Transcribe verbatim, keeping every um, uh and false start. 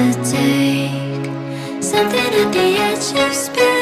could take, something at the edge of space.